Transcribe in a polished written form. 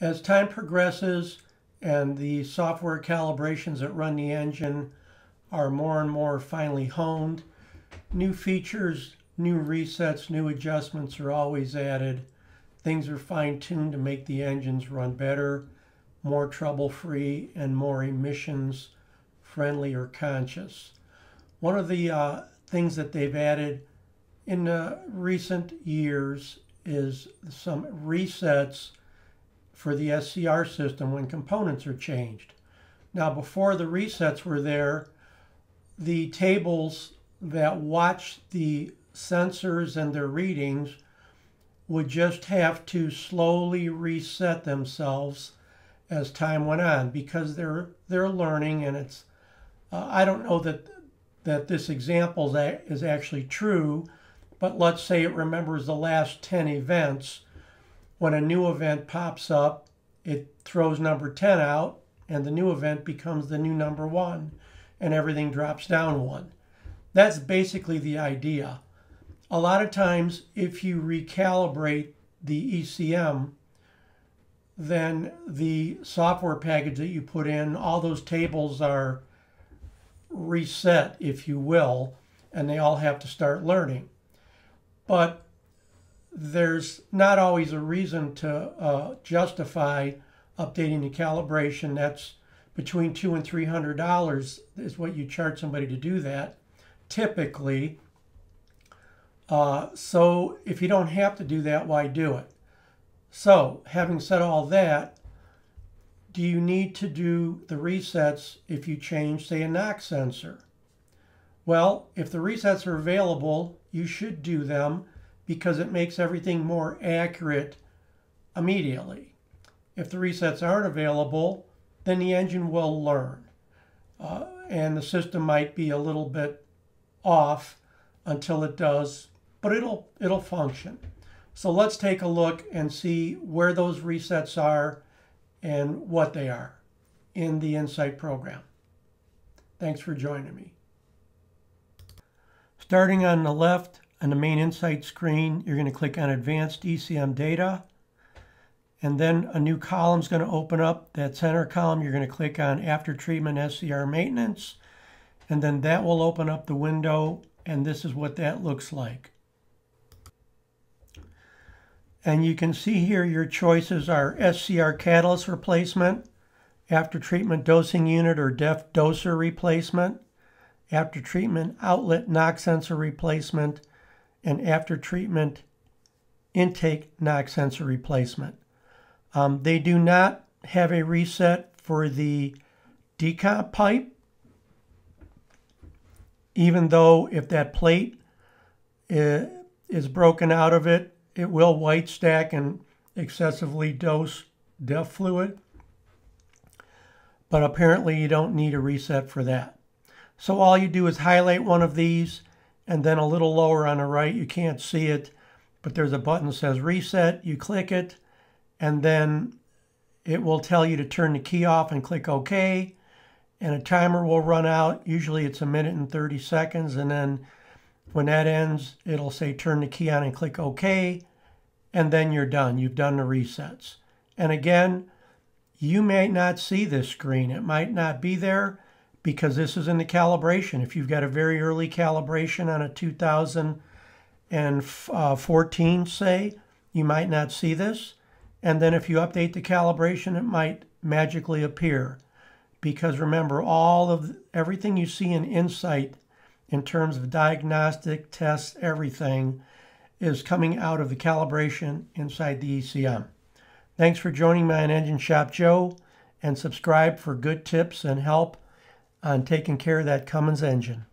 As time progresses and the software calibrations that run the engine are more and more finely honed, new features, new resets, new adjustments are always added. Things are fine-tuned to make the engines run better, more trouble-free, and more emissions-friendly or conscious. One of the things that they've added in recent years is some resets for the SCR system when components are changed. Now, before the resets were there, the tables that watched the sensors and their readings would just have to slowly reset themselves as time went on, because they're learning, and it's I don't know that this example is actually true, but let's say it remembers the last 10 events. When a new event pops up, it throws number 10 out, and the new event becomes the new number 1, and everything drops down 1. That's basically the idea. A lot of times, if you recalibrate the ECM, then the software package that you put in, all those tables are reset, if you will, and they all have to start learning. But there's not always a reason to justify updating the calibration. That's between $200 and $300 is what you charge somebody to do that, typically. So if you don't have to do that, why do it? So having said all that, do you need to do the resets if you change, say, a NOx sensor? Well, if the resets are available, you should do them, because it makes everything more accurate immediately. If the resets aren't available, then the engine will learn. And the system might be a little bit off until it does, but it'll function. So let's take a look and see where those resets are and what they are in the INSITE program. Thanks for joining me. Starting on the left, on the main INSITE screen, you're going to click on Advanced ECM Data, and then a new column is going to open up. That center column, you're going to click on After Treatment SCR Maintenance, and then that will open up the window, and this is what that looks like. And you can see here your choices are SCR Catalyst Replacement, After Treatment Dosing Unit or DEF Doser Replacement, After Treatment Outlet NOx Sensor Replacement, and After Treatment Intake NOx Sensor Replacement. They do not have a reset for the decomp pipe, even though if that plate is broken out of it, it will white stack and excessively dose DEF fluid. But apparently you don't need a reset for that. So all you do is highlight one of these, and then a little lower on the right, you can't see it, but there's a button that says Reset. You click it, and then it will tell you to turn the key off and click OK. And a timer will run out. Usually it's a minute and 30 seconds. And then when that ends, it'll say turn the key on and click OK. And then you're done. You've done the resets. And again, you may not see this screen. It might not be there, because this is in the calibration. If you've got a very early calibration on a 2014, say, you might not see this. And then if you update the calibration, it might magically appear. Because remember, everything you see in INSITE in terms of diagnostic tests, everything is coming out of the calibration inside the ECM. Thanks for joining me on Engine Shop Joe, and subscribe for good tips and help on taking care of that Cummins engine.